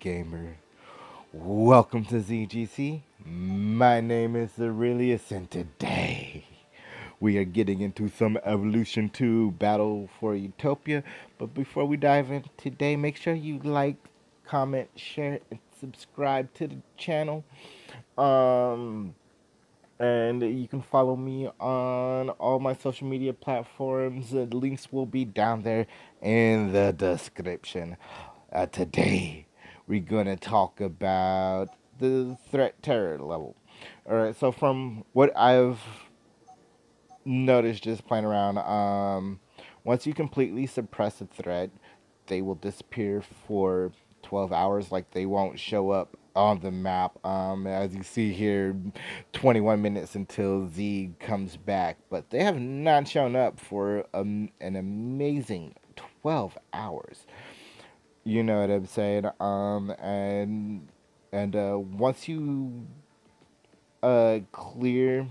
gamer. Welcome to ZGC. My name is Aurelius, and today we are getting into some Evolution 2 Battle for Utopia. But before we dive in today, make sure you like, comment, share, and subscribe to the channel. And you can follow me on all my social media platforms. The links will be down there in the description. Today, we're going to talk about the threat terror level. Alright, so from what I've noticed just playing around, once you completely suppress a threat, they will disappear for 12 hours. Like, they won't show up on the map. As you see here, 21 minutes until Z comes back, but they have not shown up for an amazing 12 hours. You know what I'm saying? Once you clear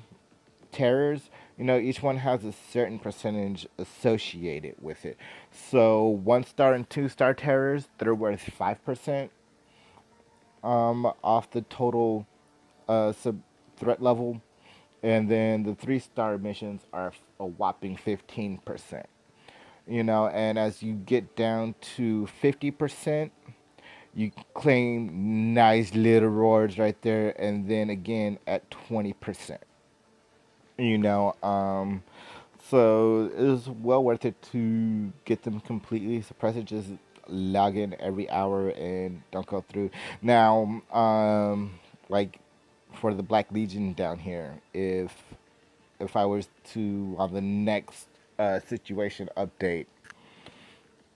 terrors, you know, each one has a certain percentage associated with it. So 1-star and 2-star terrors, they're worth 5% off the total threat level, and then the 3-star missions are a whopping 15%. You know, and as you get down to 50%, you claim nice little rewards right there, and then again at 20%. You know, so it was well worth it to get them completely suppressed. Just log in every hour and don't go through. Now, like for the Black Legion down here, if I was to on the next situation update,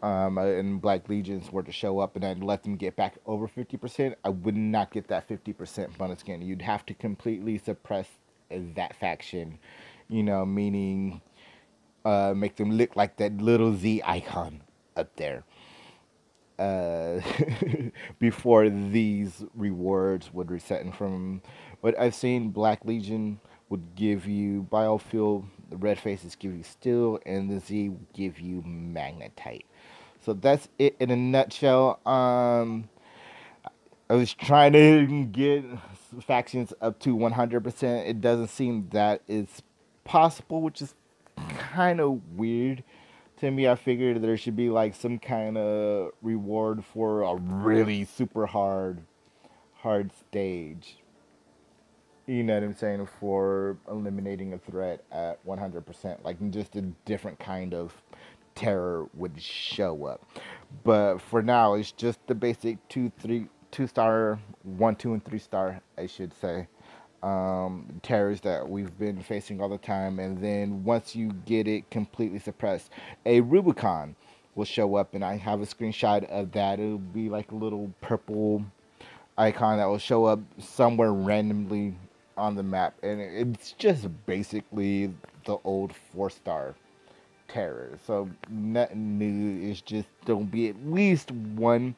and Black Legions were to show up and I'd let them get back over 50%, I would not get that 50% bonus again. You'd have to completely suppress that faction, you know, meaning make them look like that little Z icon up there. Before these rewards would reset. And from what I've seen, Black Legion would give you biofuel, the red faces give you steel, and the Z would give you magnetite. So that's it in a nutshell. I was trying to get factions up to 100%. It doesn't seem that it's possible, which is kind of weird. To me, I figured there should be like some kind of reward for a really super hard stage. You know what I'm saying? For eliminating a threat at 100%. Like, just a different kind of terror would show up. But for now, it's just the basic 2-star, 1, 2, and 3-star, I should say, terrors that we've been facing all the time. And then once you get it completely suppressed, a Rubicon will show up, and I have a screenshot of that. It'll be like a little purple icon that will show up somewhere randomly on the map, and it's just basically the old 4-star terror. So nothing new. It's just there'll be at least one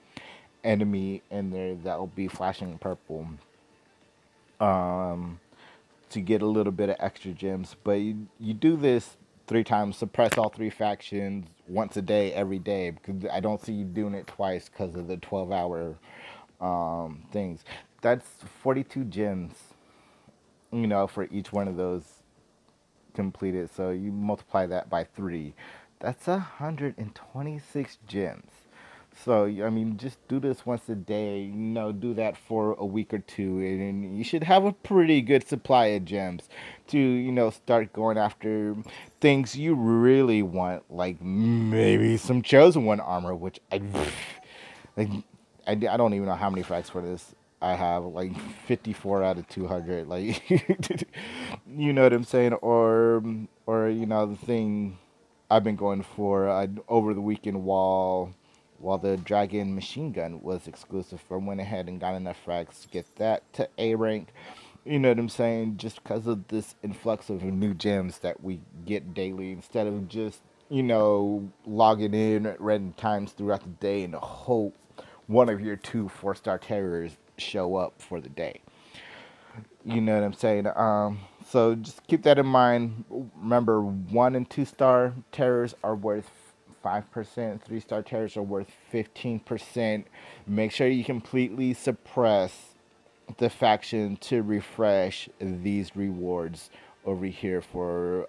enemy in there that will be flashing purple to get a little bit of extra gems. But you do this 3 times, suppress all 3 factions once a day, every day, because I don't see you doing it twice because of the 12-hour things. That's 42 gems, you know, for each one of those completed. So you multiply that by 3, that's 126 gems. So I mean, just do this once a day, you know, do that for a week or 2, and you should have a pretty good supply of gems to, you know, start going after things you really want, like maybe some Chosen One armor, which I don't even know how many facts for this I have, like 54 out of 200, like, you know what I'm saying? Or you know, the thing I've been going for over the weekend while the Dragon Machine Gun was exclusive, I went ahead and got enough frags to get that to A rank, you know what I'm saying, just because of this influx of new gems that we get daily, instead of just, you know, logging in at random times throughout the day and hope one of your 2 4-star terrors show up for the day. You know what I'm saying? So just keep that in mind. Remember, 1 and 2-star terrors are worth 5%. 3-star terrors are worth 15%. Make sure you completely suppress the faction to refresh these rewards over here for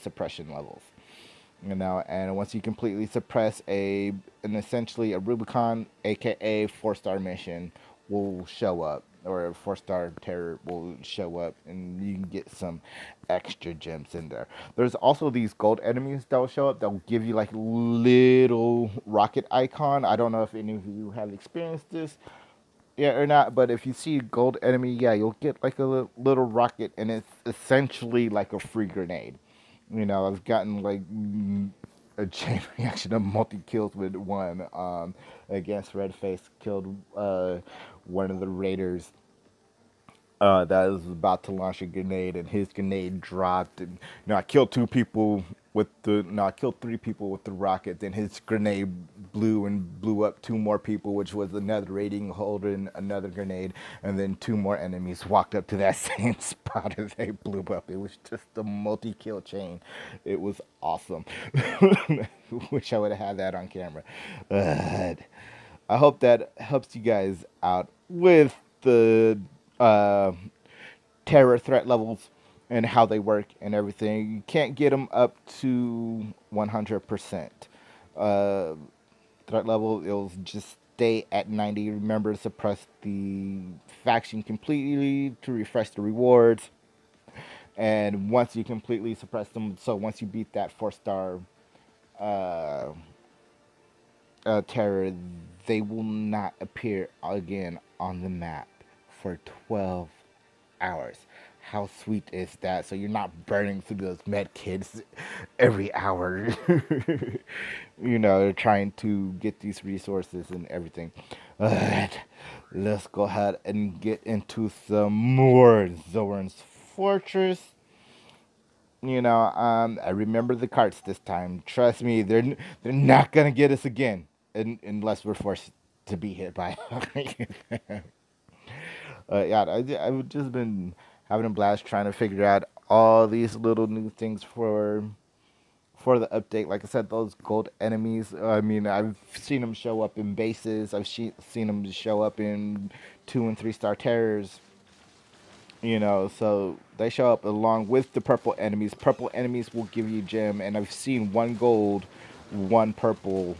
suppression levels. You know, and once you completely suppress essentially a Rubicon, aka 4-star mission, will show up, or a 4-star terror will show up, and you can get some extra gems in there. There's also these gold enemies that will show up that will give you like little rocket icon. I don't know if any of you have experienced this, yeah, or not, but if you see a gold enemy, yeah, you'll get like a little rocket, and it's essentially like a free grenade. You know, I've gotten like a chain reaction of multi kills with one. Against Redface, killed one of the raiders that was about to launch a grenade, and his grenade dropped. And you know, I killed I killed 3 people with the rocket. Then his grenade blew and blew up 2 more people, which was another raiding holding another grenade, and then 2 more enemies walked up to that same spot and they blew up. It was just a multi-kill chain. It was awesome. Wish I would have had that on camera. But I hope that helps you guys out with the terror threat levels and how they work and everything. You can't get them up to 100%. Threat level, it'll just stay at 90. Remember, suppress the faction completely to refresh the rewards. And once you completely suppress them, so once you beat that 4-star terror, they will not appear again on the map for 12 hours. How sweet is that? So you're not burning through those med kits every hour. You know, trying to get these resources and everything. But let's go ahead and get into some more Zorin's Fortress. You know, I remember the carts this time. Trust me, they're not gonna get us again, unless we're forced to be hit by. Yeah, I've just been having a blast trying to figure out all these little new things for the update. Like I said, those gold enemies, I mean, I've seen them show up in bases. I've seen them show up in 2- and 3-star terrors. You know, so they show up along with the purple enemies. Purple enemies will give you gem, and I've seen 1 gold, 1 purple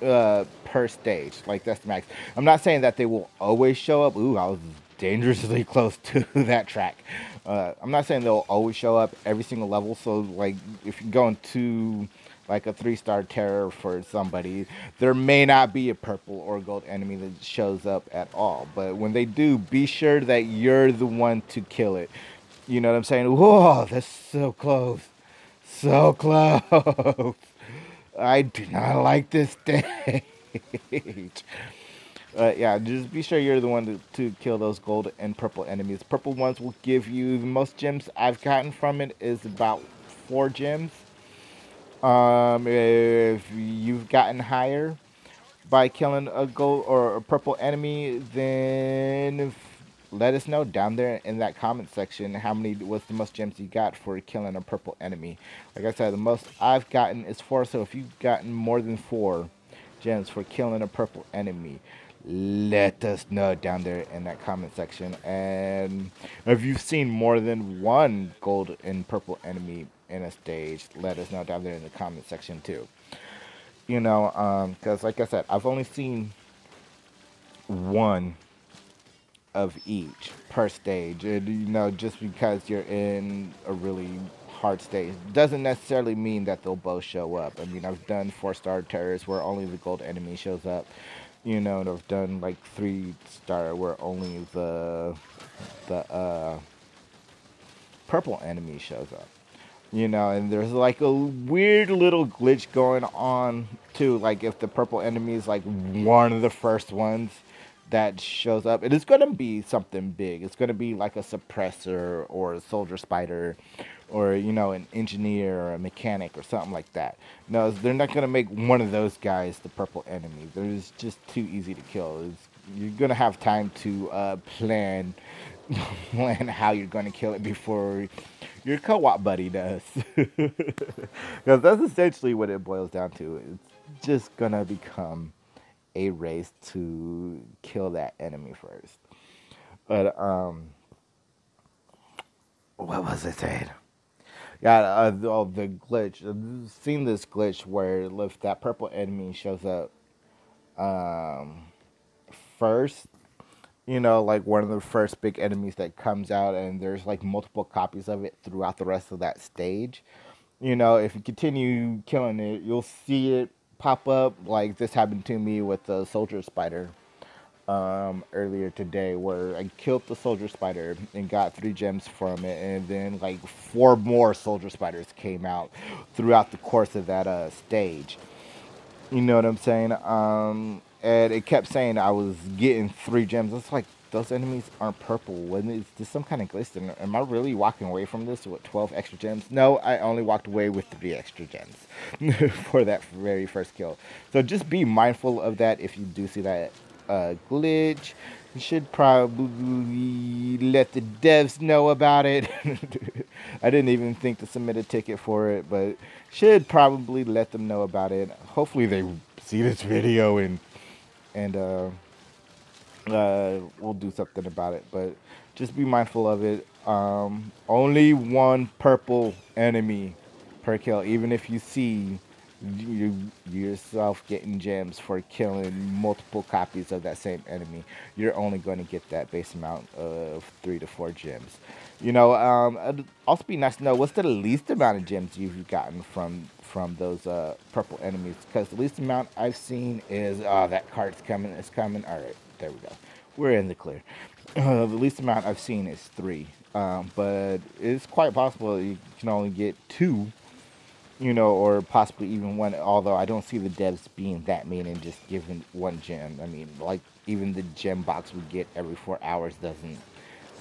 per stage. Like, that's the max. I'm not saying that they will always show up. Ooh, I was dangerously close to that track. I'm not saying they'll always show up every single level. So like, if you're going to like a 3-star terror for somebody, there may not be a purple or gold enemy that shows up at all. But when they do, be sure that you're the one to kill it. You know what I'm saying? Whoa, that's so close. So close. I do not like this stage. Yeah, just be sure you're the one to kill those gold and purple enemies. Purple ones will give you the most gems. I've gotten from it is about 4 gems. If you've gotten higher by killing a gold or a purple enemy, then let us know down there in that comment section how many was the most gems you got for killing a purple enemy. Like I said, the most I've gotten is 4. So if you've gotten more than 4 gems for killing a purple enemy, let us know down there in that comment section. And if you've seen more than 1 gold and purple enemy in a stage, let us know down there in the comment section too. You know, because like I said, I've only seen 1 of each per stage. And, you know, just because you're in a really hard stage doesn't necessarily mean that they'll both show up. I mean, I've done 4-star terrors where only the gold enemy shows up. You know, and I've done like 3-star where only the purple enemy shows up. You know, and there's like a weird little glitch going on too. Like if the purple enemy is like one of the first ones that shows up, it is going to be something big. It's going to be like a suppressor or a soldier spider, or, you know, an engineer or a mechanic or something like that. No, they're not going to make one of those guys the purple enemy. They're just too easy to kill. You're going to have time to plan how you're going to kill it before your co-op buddy does. Because that's essentially what it boils down to. It's just gonna become a race to kill that enemy first. But what was it saying? Yeah, the glitch. I've seen this glitch where if that purple enemy shows up first, you know, like one of the first big enemies that comes out, and there's like multiple copies of it throughout the rest of that stage. You know, if you continue killing it, you'll see it pop up. Like this happened to me with the soldier spider earlier today, where I killed the soldier spider and got 3 gems from it, and then like 4 more soldier spiders came out throughout the course of that stage. You know what I'm saying? And it kept saying I was getting 3 gems. It's like, those enemies aren't purple. Is this some kind of glitch? Am I really walking away from this with 12 extra gems? No, I only walked away with 3 extra gems for that very first kill. So just be mindful of that if you do see that glitch. You should probably let the devs know about it. I didn't even think to submit a ticket for it, but should probably let them know about it. Hopefully they see this video and we'll do something about it, but just be mindful of it. Only 1 purple enemy per kill, even if you see yourself getting gems for killing multiple copies of that same enemy. You're only going to get that base amount of 3 to 4 gems. You know, it'd also be nice to know what's the least amount of gems you've gotten from those purple enemies, because the least amount I've seen is that card's coming, it's coming. All right, there we go. We're in the clear. The least amount I've seen is 3, but it's quite possible you can only get 2. You know, or possibly even 1, although I don't see the devs being that mean and just giving 1 gem. I mean, like, even the gem box we get every 4 hours doesn't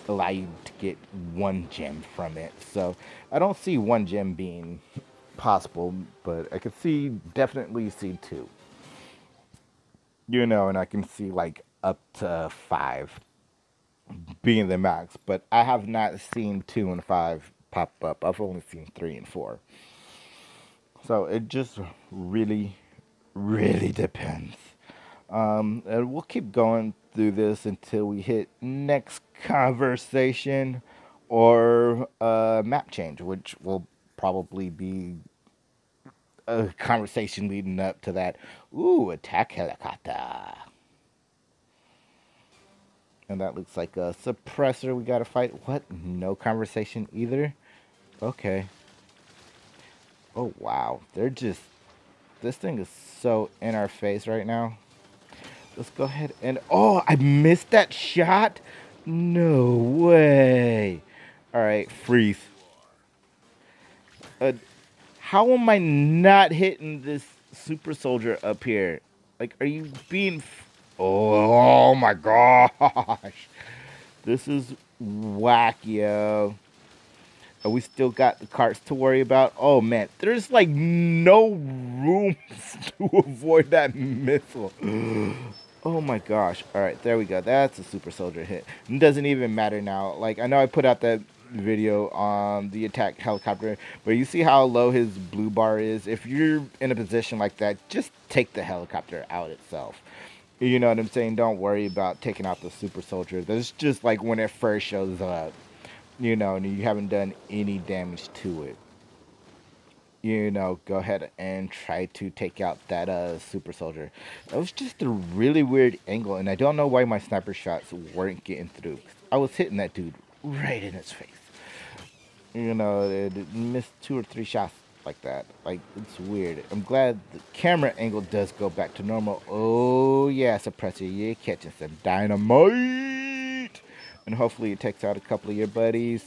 allow you to get 1 gem from it. So I don't see 1 gem being possible, but I could see, definitely see 2. You know, and I can see, like, up to 5 being the max. But I have not seen 2 and 5 pop up. I've only seen 3 and 4. So it just really, really depends. And we'll keep going through this until we hit next conversation or map change, which will probably be a conversation leading up to that. Ooh, attack helicopter. And that looks like a suppressor we gotta fight. What? No conversation either? Okay. Oh, wow. They're just... This thing is so in our face right now. Let's go ahead and... Oh, I missed that shot? No way. All right, freeze. How am I not hitting this super soldier up here? Like, are you being... Oh, my gosh. This is whack, yo. We still got the carts to worry about. Oh, man. There's, like, no room to avoid that missile. Oh, my gosh. All right. There we go. That's a super soldier hit. It doesn't even matter now. Like, I know I put out that video on the attack helicopter, but you see how low his blue bar is? If you're in a position like that, just take the helicopter out itself. You know what I'm saying? Don't worry about taking out the super soldier. That's just, like, when it first shows up. You know, and you haven't done any damage to it. You know, go ahead and try to take out that super soldier. That was just a really weird angle, and I don't know why my sniper shots weren't getting through. I was hitting that dude right in his face. You know, it missed 2 or 3 shots like that. Like, it's weird. I'm glad the camera angle does go back to normal. Oh, yeah, suppressor, you're catching some dynamite. And hopefully it takes out a couple of your buddies.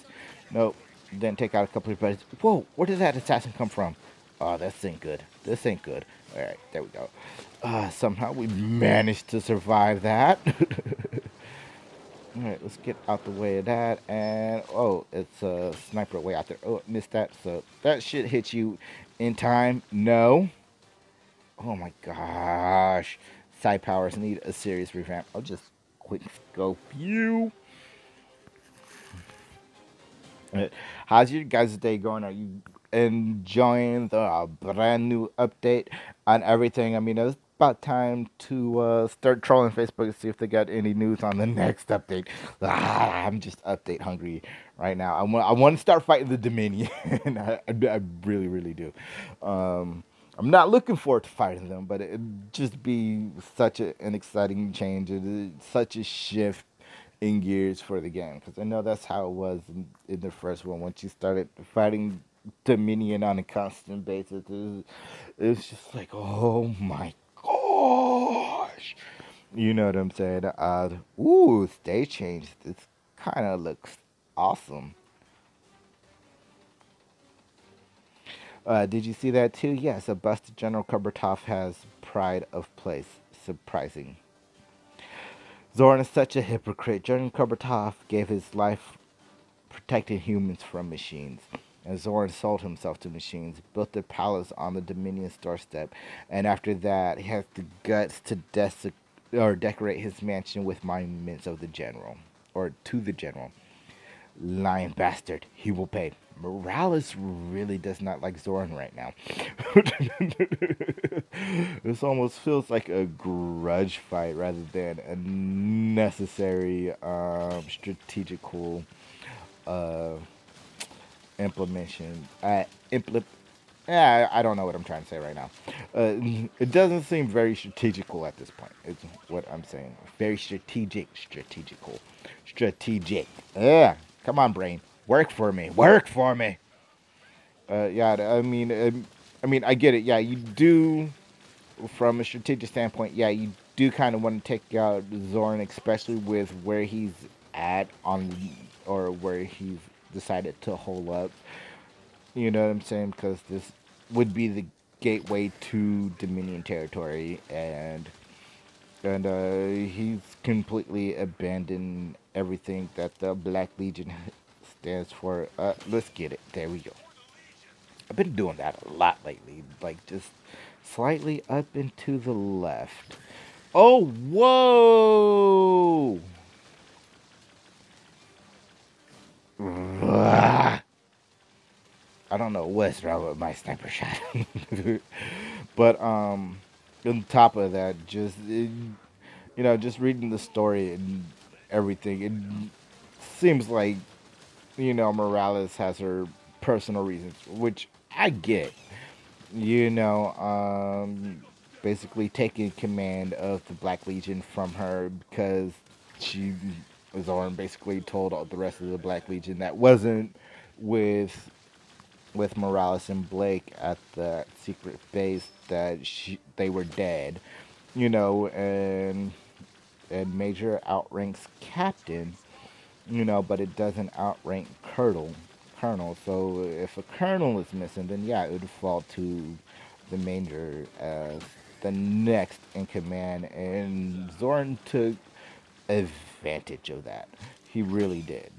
Nope. Then take out a couple of your buddies. Whoa, where did that assassin come from? Oh, this ain't good. This ain't good. All right, there we go. Somehow we managed to survive that. All right, let's get out the way of that. And, oh, it's a sniper way out there. Oh, missed that. So that shit hit you in time. No. Oh, my gosh. Side powers need a serious revamp. I'll just quick scope you. How's your guys' day going? Are you enjoying the brand new update on everything. I mean, it's about time to start trolling Facebook and see if they got any news on the next update. I'm just update hungry right now. I want to start fighting the Dominion. I really do. I'm not looking forward to fighting them, but it'd just be such an exciting change. It's such a shift in gears for the game, because I know that's how it was in the first one. Once you started fighting Dominion on a constant basis, it's just like, oh my gosh, you know what I'm saying? Ooh, stage change. This kind of looks awesome. Did you see that too? Yes, a busted General Kobatov has pride of place. Surprising. Zorin is such a hypocrite. Jordan Kobatov gave his life protecting humans from machines. And Zorin sold himself to machines, built a palace on the Dominion's doorstep, and after that, he has the guts to decorate his mansion with monuments of the general, or to the general. Lying bastard, he will pay. Morales really does not like Zorin right now. This almost feels like a grudge fight rather than a necessary strategical implementation. I don't know what I'm trying to say right now. It doesn't seem very strategical at this point. It's what I'm saying. Very strategic. Yeah, come on, brain. Work for me. Yeah, I mean, I get it. Yeah, you do, from a strategic standpoint, yeah, you do kind of want to take out Zorin, especially with where he's at or where he's decided to hole up. You know what I'm saying? Because this would be the gateway to Dominion territory, and he's completely abandoned everything that the Black Legion stands for. Let's get it. There we go. I've been doing that a lot lately, like just slightly up and to the left. Oh, whoa! I don't know what's wrong with my sniper shot, but on top of that, just reading the story and everything, it seems like, you know, Morales has her personal reasons, which I get. You know, basically taking command of the Black Legion from her because Zorin basically told all the rest of the Black Legion that wasn't with Morales and Blake at the secret base that they were dead. You know, and Major outranks Captain. You know, but it doesn't outrank Colonel. So if a Colonel is missing, then yeah, it would fall to the Major as the next in command. And Zorin took advantage of that. He really did.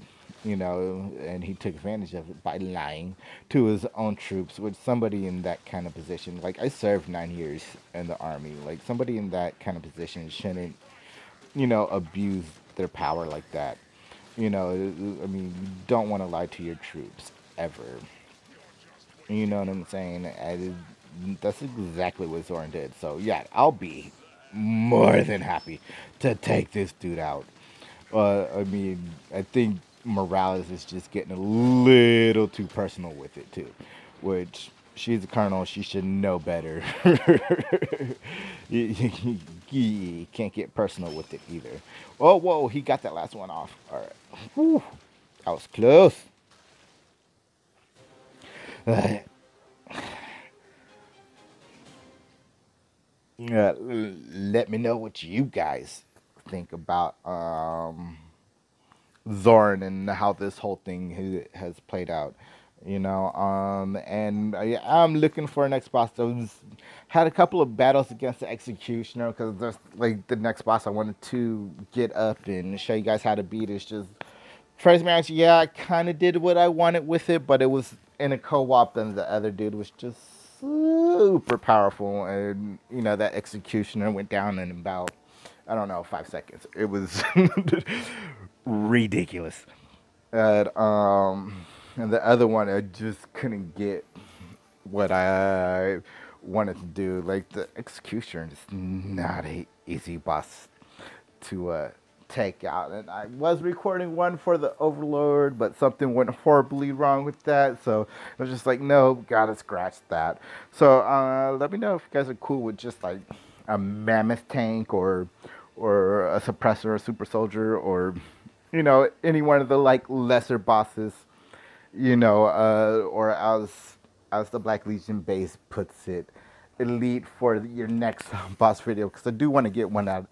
You know, and he took advantage of it by lying to his own troops. With somebody in that kind of position, like, I served 9 years in the army. Like, somebody in that kind of position shouldn't, you know, abuse their power like that. You know, I mean, you don't want to lie to your troops, ever. You know what I'm saying? That's exactly what Zorin did. So, yeah, I'll be more than happy to take this dude out. I mean, I think Morales is just getting a little too personal with it, too. Which, she's a colonel. She should know better. He can't get personal with it either. Oh, whoa, he got that last one off. All right. Whew, that was close. Let me know what you guys think about Zorin and how this whole thing has played out. You know, and I'm looking for a next boss. I had a couple of battles against the Executioner, because that's like the next boss I wanted to get up and show you guys how to beat. It's just Trace Marriage. Yeah, I kind of did what I wanted with it, but it was in a co-op, and the other dude was just super powerful. And, you know, that Executioner went down in about, I don't know, 5 seconds. It was ridiculous. And And the other one, I just couldn't get what I wanted to do. Like, the Executioner is not an easy boss to take out. And I was recording one for the Overlord, but something went horribly wrong with that. So I was just like, no, gotta scratch that. So let me know if you guys are cool with just like a mammoth tank or a suppressor or a super soldier, or, you know, any one of the like lesser bosses, you know, or as the Black Legion base puts it, elite, for your next boss video, because I do want to get one of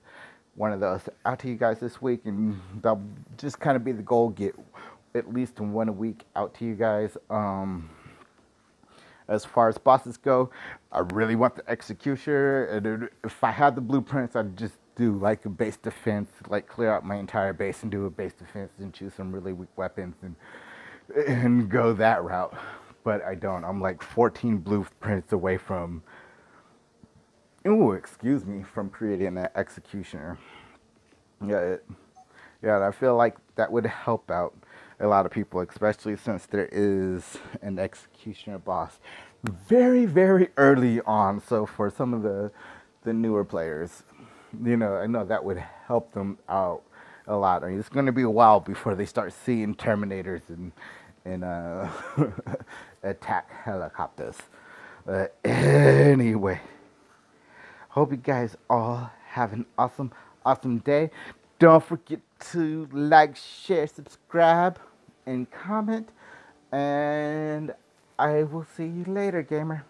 those out to you guys this week, and that'll just kind of be the goal, get at least one a week out to you guys. As far as bosses go, I really want the Executioner, and if I had the blueprints, I'd just do like a base defense, like clear out my entire base and do a base defense and choose some really weak weapons and go that route. But I don't. I'm like 14 blueprints away from, ooh, excuse me, from creating that Executioner. Yeah, I feel like that would help out a lot of people, especially since there is an Executioner boss very, very early on. So for some of the newer players, you know, I know that would help them out a lot. I mean, it's going to be a while before they start seeing Terminators and attack helicopters. Anyway, hope you guys all have an awesome, awesome day. Don't forget to like, share, subscribe, and comment. And I will see you later, gamer.